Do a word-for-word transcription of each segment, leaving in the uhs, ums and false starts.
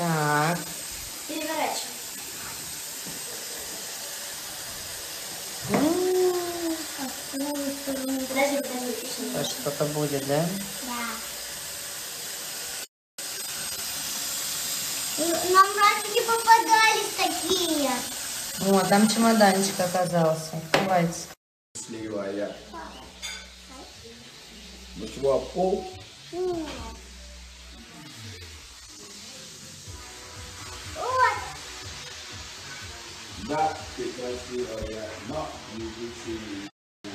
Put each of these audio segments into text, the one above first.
Так. Переворачиваем. Что-то будет, да? Да. Нам раньше попадались такие. Вот, там чемоданчик оказался. Давайте. Сливая. Ну чего, об пол? Нет. Вот. Да, ты красивая, но не лучшая.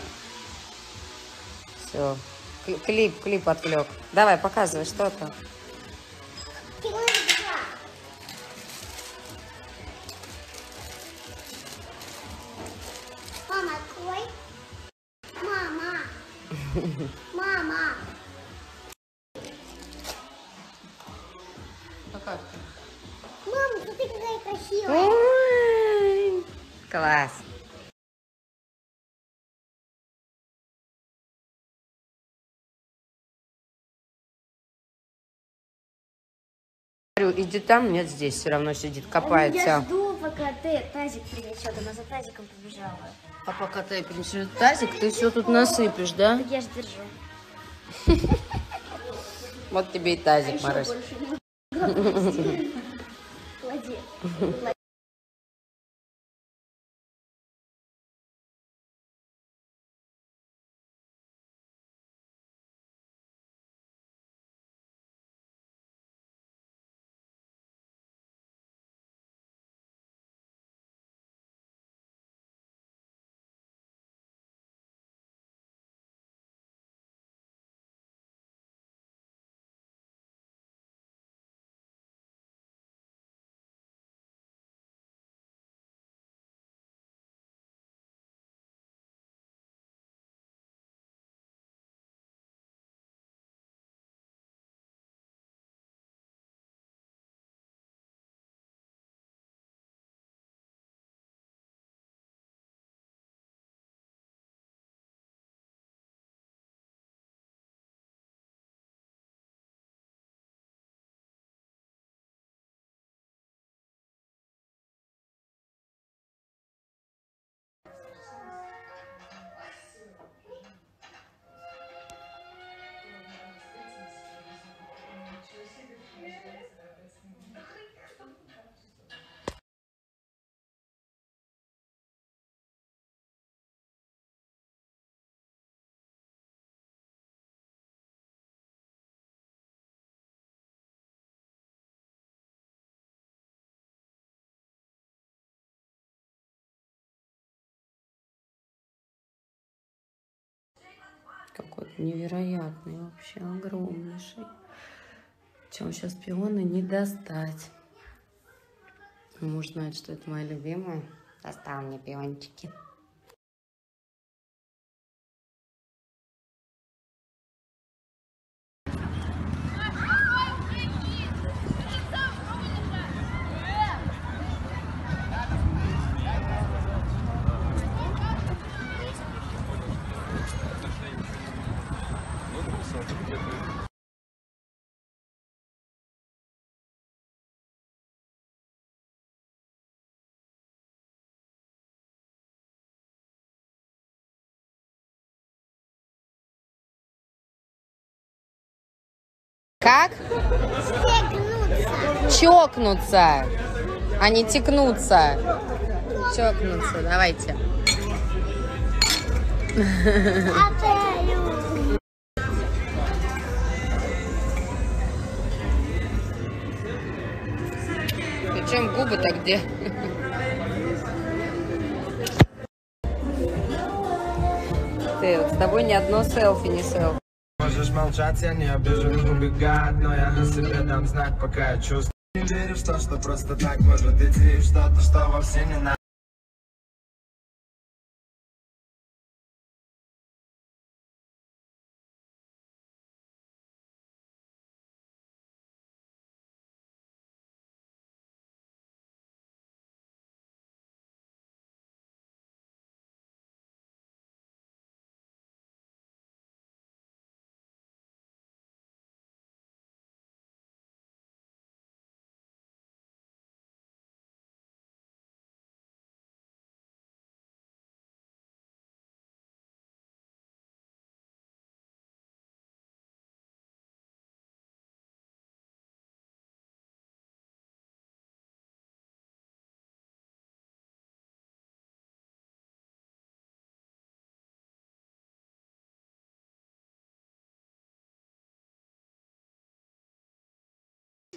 Все. Клип, клип отвлек. Давай, показывай, что там. Мама, открой. Мама. Мама. А как? Мама, ты какая красивая. Ой, класс. Иди там, нет, здесь все равно сидит, копается. Я жду, пока ты тазик принесет, она за тазиком побежала. А пока ты принесет тазик, ты все тут насыпешь, да? Я же держу. Вот тебе и тазик, Марась. Клади, клади. Какой-то невероятный, вообще огромнейший. Чем сейчас пионы не достать. Муж знает, что это моя любимая. Достал мне пиончики. Как? Стекнуться. Чокнуться, а не текнуться. Чокнуться, давайте. Причем губы-то где? Ты, вот с тобой ни одно селфи не селфи. Можешь молчать, я не обижу, что убегать, но я на себе дам знак, пока я чувствую. Не верю в то, что просто так может идти, что-то, что вовсе не надо.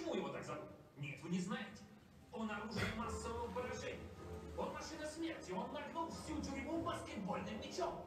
Почему его так зовут? Нет, вы не знаете. Он оружие массового поражения. Он машина смерти. Он нагнул всю тюрьму баскетбольным мячом.